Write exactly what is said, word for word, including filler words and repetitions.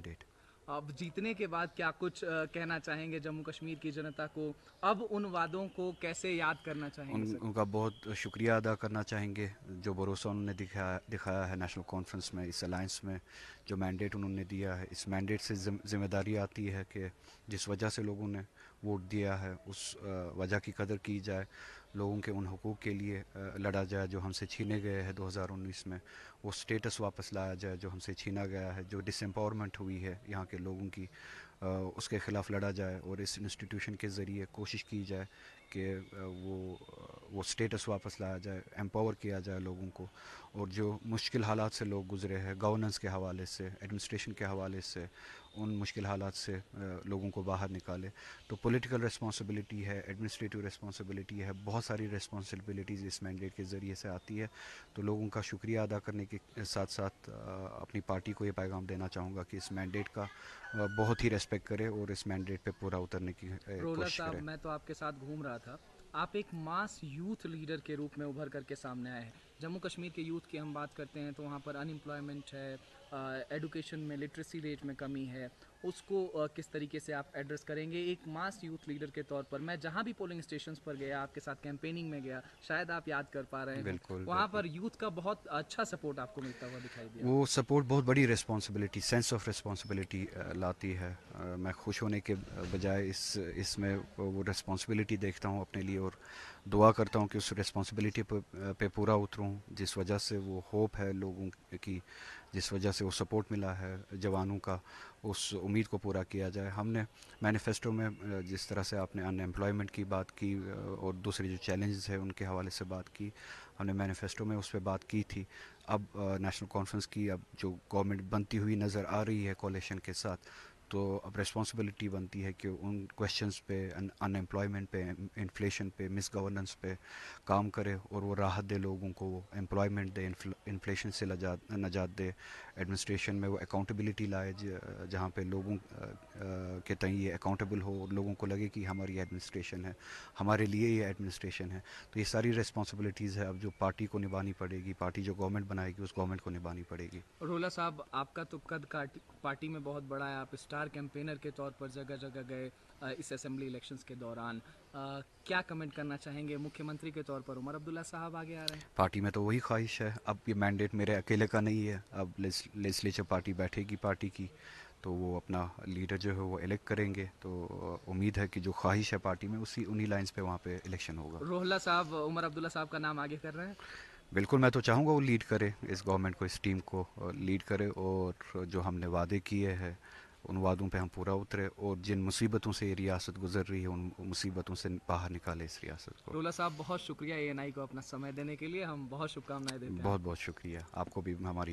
Mandate. अब जीतने के बाद क्या कुछ कहना चाहेंगे जम्मू कश्मीर की जनता को, अब उन वादों को कैसे याद करना चाहेंगे? उन, उनका बहुत शुक्रिया अदा करना चाहेंगे जो भरोसा उन्होंने दिखाया दिखाया है नेशनल कॉन्फ्रेंस में, इस अलायंस में जो मैंडेट उन्होंने दिया है। इस मैंडेट से जिम्मेदारी आती है कि जिस वजह से लोगों ने वोट दिया है उस वजह की कदर की जाए, लोगों के उन हकूक़ के लिए लड़ा जाए जो हमसे छीने गए हैं दो हज़ार उन्नीस में, वो स्टेटस वापस लाया जाए जो हमसे छीना गया है, जो डिसएम्पावरमेंट हुई है यहाँ के लोगों की उसके ख़िलाफ़ लड़ा जाए। और इस इंस्टीट्यूशन के ज़रिए कोशिश की जाए कि वो वो स्टेटस वापस लाया जाए, एम्पावर किया जाए लोगों को। और जो मुश्किल हालात से लोग गुजरे हैं गवर्नेंस के हवाले से, एडमिनिस्ट्रेशन के हवाले से, उन मुश्किल हालात से लोगों को बाहर निकाले। तो पॉलिटिकल रिस्पॉन्सिबिलिटी है, एडमिनिस्ट्रेटिव रिस्पॉन्सिबिलिटी है, बहुत सारी रिस्पॉन्सिबिलिटीज़ इस मैंडेट के ज़रिए से आती है। तो लोगों का शुक्रिया अदा करने के साथ साथ अपनी पार्टी को ये पैगाम देना चाहूँगा कि इस मैंडेट का बहुत ही रेस्पेक्ट करें और इस मैंडेट पे पूरा उतरने की कोशिश करें। मैं तो आपके साथ घूम रहा था, आप एक मास यूथ लीडर के रूप में उभर करके सामने आए हैं। जम्मू कश्मीर के यूथ की हम बात करते हैं तो वहाँ पर अनएम्प्लॉयमेंट है, एडुकेशन में लिटरेसी रेट में कमी है, उसको आ, किस तरीके से आप एड्रेस करेंगे एक मास यूथ लीडर के तौर पर? मैं जहाँ भी पोलिंग स्टेशंस पर गया, आपके साथ कैंपेनिंग में गया, शायद आप याद कर पा रहे हैं, बिल्कुल वहाँ पर यूथ का बहुत अच्छा सपोर्ट आपको मिलता हुआ दिखाई दिया। वो सपोर्ट बहुत बड़ी रिस्पॉन्सिबिलिटी, सेंस ऑफ रिस्पॉन्सिबिलिटी लाती है। आ, मैं खुश होने के बजाय इस इसमें वो रिस्पॉन्सिबिलिटी देखता हूँ अपने लिए और दुआ करता हूँ कि उस रिस्पॉन्सिबिलिटी पे पूरा उतरूँ जिस वजह से वो होप है लोगों की, जिस वजह से वो सपोर्ट मिला है जवानों का, उस उम्मीद को पूरा किया जाए। हमने मैनिफेस्टो में जिस तरह से आपने अनएम्प्लॉयमेंट की बात की और दूसरे जो चैलेंजेस हैं उनके हवाले से बात की, हमने मैनिफेस्टो में उस पर बात की थी। अब नेशनल कॉन्फ्रेंस की अब जो गवर्नमेंट बनती हुई नज़र आ रही है कोलिशन के साथ, तो अब रिस्पॉन्सिबिलिटी बनती है कि उन क्वेश्चंस पे, अनएम्प्लॉयमेंट पे, इन्फ्लेशन पे, मिस गवर्नेंस पे काम करे और वो राहत दे लोगों को, एम्प्लॉयमेंट दे, इन्फ्लेशन से नजात दे, एडमिनिस्ट्रेशन में वो अकाउंटेबिलिटी लाए जहाँ पे लोगों के तय ये अकाउंटेबल हो और लोगों को लगे कि हमारी एडमिनिस्ट्रेशन है, हमारे लिए ये एडमिनिस्ट्रेशन है। तो ये सारी रिस्पॉन्सिबिलिटीज़ है अब जो पार्टी को निभानी पड़ेगी, पार्टी जो गवर्नमेंट बनाएगी उस गवर्नमेंट को निभानी पड़ेगी। रोला साहब, आपका तो कद पार्टी में बहुत बड़ा है, आप स्टार कैंपेनर के तौर पर जगह जगह गए इस असेंबली इलेक्शंस के दौरान, आ, क्या कमेंट करना चाहेंगे? मुख्यमंत्री के तौर पर उमर अब्दुल्ला साहब आगे आ रहे हैं, पार्टी में तो वही ख्वाहिश है। अब ये मैंडेट मेरे अकेले का नहीं है, अब लेजिस्लेचर पार्टी बैठेगी पार्टी की, तो वो अपना लीडर जो है वो इलेक्ट करेंगे। तो उम्मीद है कि जो ख्वाहिश है पार्टी में उसी उन्हीं लाइंस पे वहाँ पे इलेक्शन होगा। रोहला साहब उमर अब्दुल्ला साहब का नाम आगे कर रहे हैं? बिल्कुल, मैं तो चाहूँगा वो लीड करे, इस गवर्नमेंट को, इस टीम को लीड करे और जो हमने वादे किए हैं उन वादों पे हम पूरा उतरे और जिन मुसीबतों से ये रियासत गुजर रही है उन मुसीबतों से बाहर निकाले इस रियासत को। रोला साहब, बहुत शुक्रिया ए एन आई को अपना समय देने के लिए, हम बहुत शुभकामनाएं देते हैं। बहुत बहुत शुक्रिया, आपको भी हमारी